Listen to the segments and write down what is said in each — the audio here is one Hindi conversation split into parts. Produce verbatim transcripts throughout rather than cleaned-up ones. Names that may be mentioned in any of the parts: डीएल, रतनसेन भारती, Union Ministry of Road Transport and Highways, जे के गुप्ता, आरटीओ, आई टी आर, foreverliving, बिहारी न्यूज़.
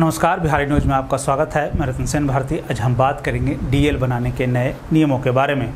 नमस्कार, बिहारी न्यूज़ में आपका स्वागत है। मैं रतनसेन भारती। आज हम बात करेंगे डीएल बनाने के नए नियमों के बारे में।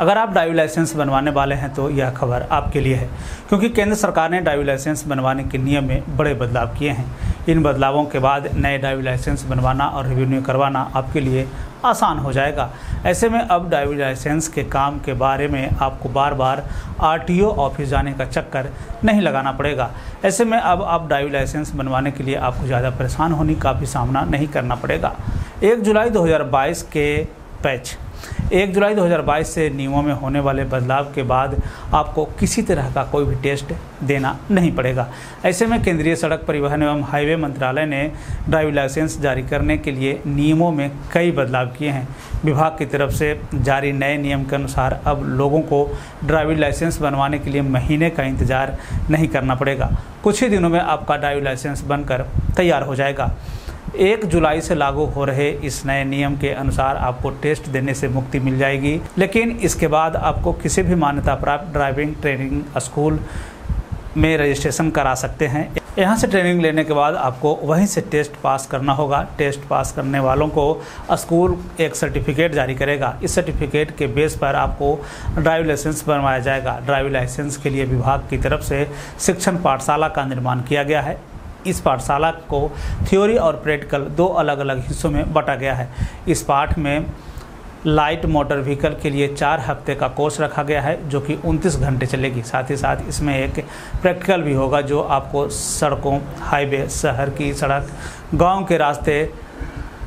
अगर आप ड्राइविंग लाइसेंस बनवाने वाले हैं तो यह खबर आपके लिए है, क्योंकि केंद्र सरकार ने ड्राइविंग लाइसेंस बनवाने के नियम में बड़े बदलाव किए हैं। इन बदलावों के बाद नए ड्राइविंग लाइसेंस बनवाना और रिन्यू करवाना आपके लिए आसान हो जाएगा। ऐसे में अब ड्राइविंग लाइसेंस के काम के बारे में आपको बार बार आरटीओ ऑफिस जाने का चक्कर नहीं लगाना पड़ेगा। ऐसे में अब आप ड्राइविंग लाइसेंस बनवाने के लिए आपको ज़्यादा परेशान होने का भी सामना नहीं करना पड़ेगा। एक जुलाई दो हज़ार बाईस के पैच एक जुलाई दो हज़ार बाईस से नियमों में होने वाले बदलाव के बाद आपको किसी तरह का कोई भी टेस्ट देना नहीं पड़ेगा। ऐसे में केंद्रीय सड़क परिवहन एवं हाईवे मंत्रालय ने ड्राइविंग लाइसेंस जारी करने के लिए नियमों में कई बदलाव किए हैं। विभाग की तरफ से जारी नए नियम के अनुसार अब लोगों को ड्राइविंग लाइसेंस बनवाने के लिए महीने का इंतजार नहीं करना पड़ेगा। कुछ ही दिनों में आपका ड्राइविंग लाइसेंस बनकर तैयार हो जाएगा। एक जुलाई से लागू हो रहे इस नए नियम के अनुसार आपको टेस्ट देने से मुक्ति मिल जाएगी, लेकिन इसके बाद आपको किसी भी मान्यता प्राप्त ड्राइविंग ट्रेनिंग स्कूल में रजिस्ट्रेशन करा सकते हैं। यहाँ से ट्रेनिंग लेने के बाद आपको वहीं से टेस्ट पास करना होगा। टेस्ट पास करने वालों को स्कूल एक सर्टिफिकेट जारी करेगा। इस सर्टिफिकेट के बेस पर आपको ड्राइविंग लाइसेंस बनवाया जाएगा। ड्राइविंग लाइसेंस के लिए विभाग की तरफ से शिक्षण पाठशाला का निर्माण किया गया है। इस पाठशाला को थ्योरी और प्रैक्टिकल दो अलग अलग हिस्सों में बांटा गया है। इस पाठ में लाइट मोटर व्हीकल के लिए चार हफ्ते का कोर्स रखा गया है, जो कि उनतीस घंटे चलेगी। साथ ही साथ इसमें एक प्रैक्टिकल भी होगा, जो आपको सड़कों, हाईवे, शहर की सड़क, गांव के रास्ते,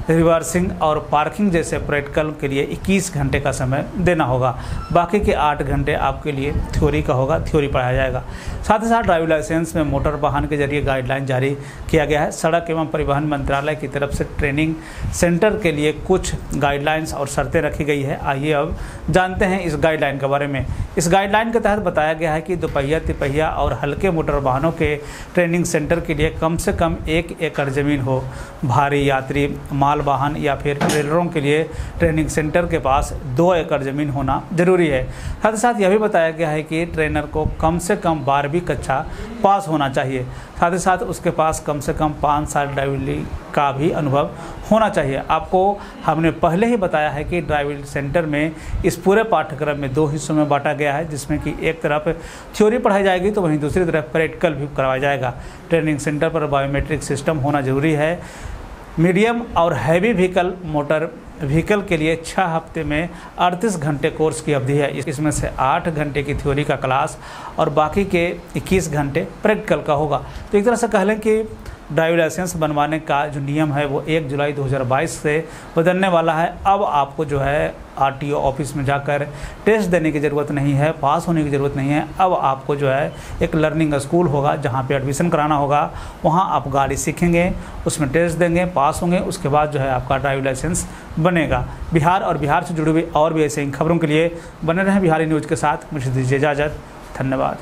रिवर्सिंग और पार्किंग जैसे प्रैक्टिकल के लिए इक्कीस घंटे का समय देना होगा। बाकी के आठ घंटे आपके लिए थ्योरी का होगा, थ्योरी पढ़ाया जाएगा। साथ ही साथ ड्राइविंग लाइसेंस में मोटर वाहन के जरिए गाइडलाइन जारी किया गया है। सड़क एवं परिवहन मंत्रालय की तरफ से ट्रेनिंग सेंटर के लिए कुछ गाइडलाइंस और शर्तें रखी गई है। आइए अब जानते हैं इस गाइडलाइन के बारे में। इस गाइडलाइन के तहत बताया गया है कि दोपहिया, तिपहिया और हल्के मोटर वाहनों के ट्रेनिंग सेंटर के लिए कम से कम एक एकड़ ज़मीन हो। भारी यात्री माल वाहन या फिर ट्रेलरों के लिए ट्रेनिंग सेंटर के पास दो एकड़ जमीन होना जरूरी है। साथ ही साथ यह भी बताया गया है कि ट्रेनर को कम से कम बारहवीं कक्षा पास होना चाहिए। साथ ही साथ उसके पास कम से कम पाँच साल ड्राइविंग का भी अनुभव होना चाहिए। आपको हमने पहले ही बताया है कि ड्राइविंग सेंटर में इस पूरे पाठ्यक्रम में दो हिस्सों में बांटा गया है, जिसमें कि एक तरफ थ्योरी पढ़ाई जाएगी तो वहीं दूसरी तरफ प्रैक्टिकल भी करवाया जाएगा। ट्रेनिंग सेंटर पर बायोमेट्रिक सिस्टम होना जरूरी है। मीडियम और हैवी व्हीकल मोटर व्हीकल के लिए छः हफ्ते में अड़तीस घंटे कोर्स की अवधि है। इसमें से आठ घंटे की थ्योरी का क्लास और बाकी के इक्कीस घंटे प्रैक्टिकल का होगा। तो एक तरह से कह लें कि ड्राइविंग लाइसेंस बनवाने का जो नियम है वो एक जुलाई दो हज़ार बाईस से बदलने वाला है। अब आपको जो है आरटीओ ऑफिस में जाकर टेस्ट देने की ज़रूरत नहीं है, पास होने की ज़रूरत नहीं है। अब आपको जो है एक लर्निंग स्कूल होगा, जहां पे एडमिशन कराना होगा। वहां आप गाड़ी सीखेंगे, उसमें टेस्ट देंगे, पास होंगे, उसके बाद जो है आपका ड्राइविंग लाइसेंस बनेगा। बिहार और बिहार से जुड़ी हुई और भी ऐसे ही खबरों के लिए बने रहें बिहारी न्यूज़ के साथ। मुझे दीजिए इजाज़त। धन्यवाद।